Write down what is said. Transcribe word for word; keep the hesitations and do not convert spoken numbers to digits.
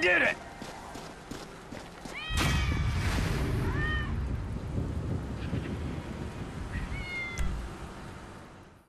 did it!